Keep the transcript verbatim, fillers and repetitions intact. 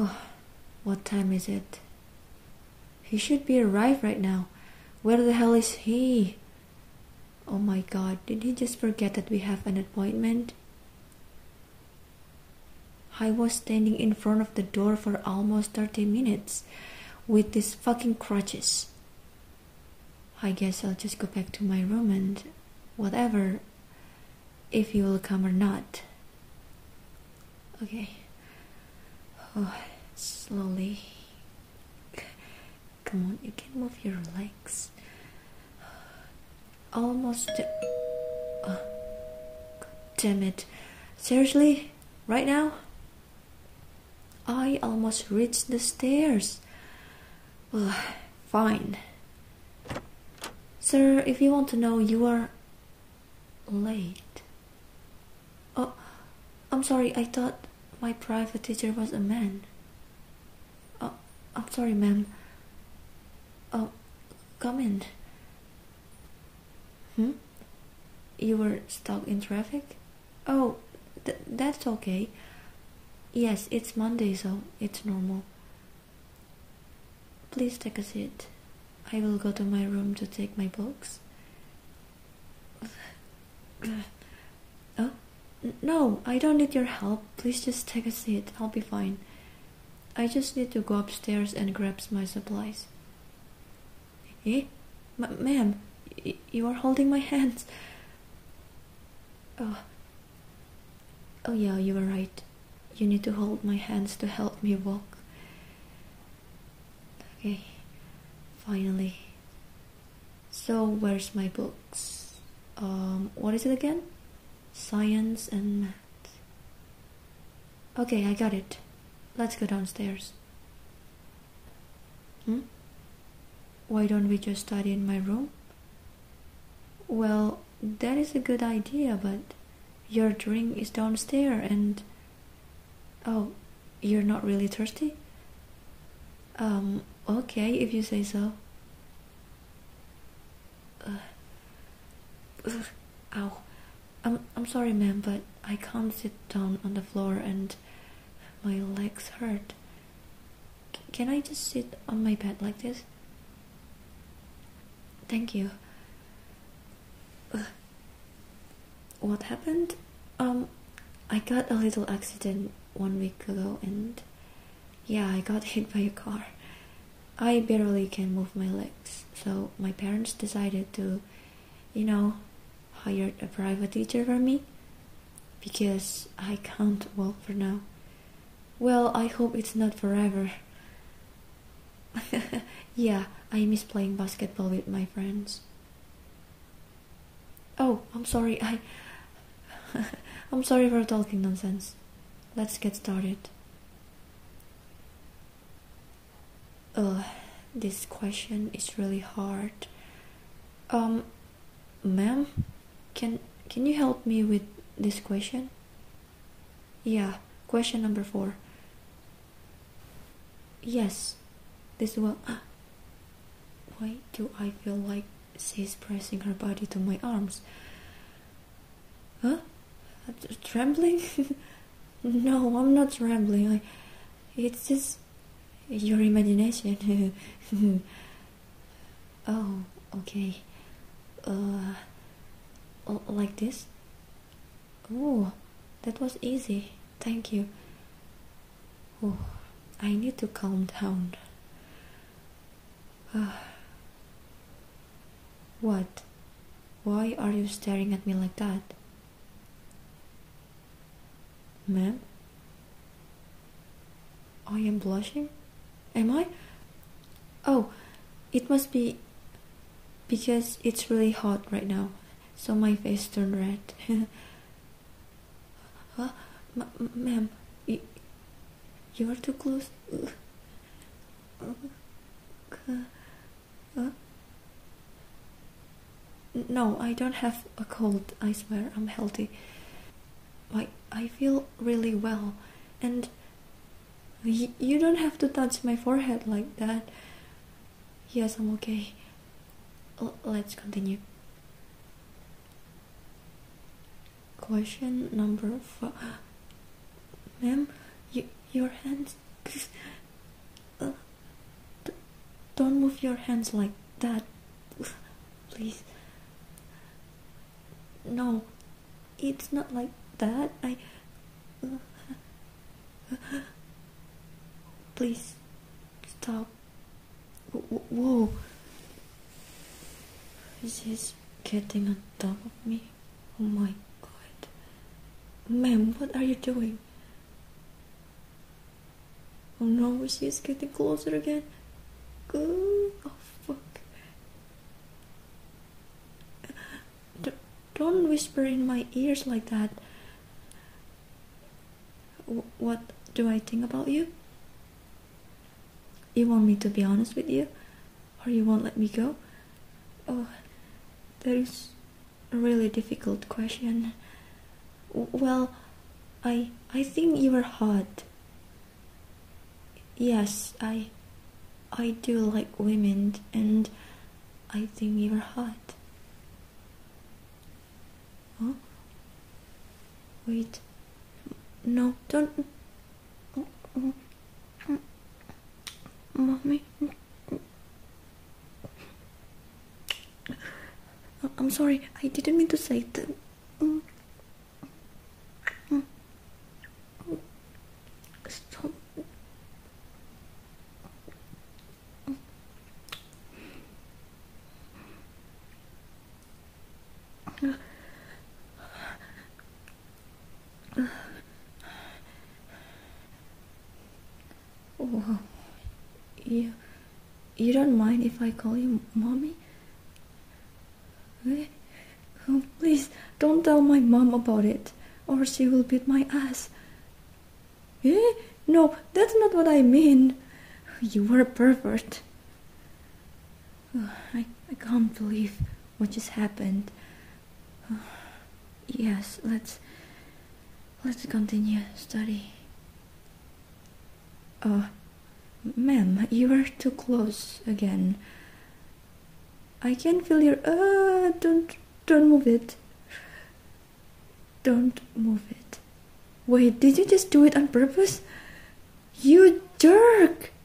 Oh, what time is it? He should be arrived right now. Where the hell is he? Oh my god, did he just forget that we have an appointment? I was standing in front of the door for almost thirty minutes with these fucking crutches. I guess I'll just go back to my room and whatever, if he will come or not. Okay. Oh, slowly. Come on, you can move your legs. Almost. Oh, god damn it. Seriously? Right now? I almost reached the stairs. Ugh, fine. Sir, if you want to know, you are late. Oh, I'm sorry, I thought my private teacher was a man. Oh, I'm sorry, ma'am. Oh, come in. Hmm? You were stuck in traffic? Oh, th that's okay. Yes, it's Monday, so it's normal. Please take a seat. I will go to my room to take my books. Oh, no, I don't need your help. Please just take a seat. I'll be fine. I just need to go upstairs and grab my supplies. Eh? Ma'am, you are holding my hands. Oh. Oh yeah, you were right. You need to hold my hands to help me walk. Okay. Finally. So, where's my books? Um, what is it again? Science and math. Okay, I got it. Let's go downstairs. Hmm? Why don't we just study in my room? Well, that is a good idea, but your drink is downstairs and... Oh, you're not really thirsty? Um... Okay, if you say so. Uh, ugh, ow. I'm, I'm sorry, ma'am, but I can't sit down on the floor and my legs hurt. C can I just sit on my bed like this? Thank you. Ugh. What happened? Um, I got a little accident one week ago and... Yeah, I got hit by a car. I barely can move my legs, so my parents decided to, you know, hire a private teacher for me, because I can't walk for now. Well, I hope it's not forever. Yeah, I miss playing basketball with my friends. Oh, I'm sorry, I... I'm sorry for talking nonsense. Let's get started. Ugh, this question is really hard. Um, ma'am, can can you help me with this question? Yeah, question number four. Yes, this one. Why do I feel like she's pressing her body to my arms? Huh? Trembling? No, I'm not trembling. I, it's just. Your imagination. Oh, okay. Uh, like this? Oh, that was easy. Thank you. Oh, I need to calm down. Uh, what? Why are you staring at me like that? Ma'am? I am blushing? Am I? Oh, it must be because it's really hot right now, so my face turned red. Huh? Ma'am, you, you are too close. No, I don't have a cold, I swear, I'm healthy. I, I feel really well, and... You don't have to touch my forehead like that. Yes, I'm okay. L let's continue. Question number four. Ma'am, you, your hands... please. Uh, don't move your hands like that, please. No, it's not like that. I. Uh, uh, please stop. Whoa. Is this getting on top of me? Oh my god. Ma'am, what are you doing? Oh no, she's getting closer again. Good. Oh fuck. D don't whisper in my ears like that. W what do I think about you? You want me to be honest with you? Or you won't let me go? Oh, that is a really difficult question. Well, I I think you are hot. Yes, I I do like women, and I think you are hot. Huh? Wait. No, don't. Mommy, I'm sorry, I didn't mean to say that. Stop. Wow. You, you don't mind if I call you mommy? Oh, please, don't tell my mom about it, or she will beat my ass. Eh? No, that's not what I mean. You are a pervert. Oh, I, I can't believe what just happened. Oh, yes, let's let's continue study. Oh, ma'am, you are too close again. I can feel your... Uh, don't, don't move it. Don't move it. Wait, did you just do it on purpose? You jerk!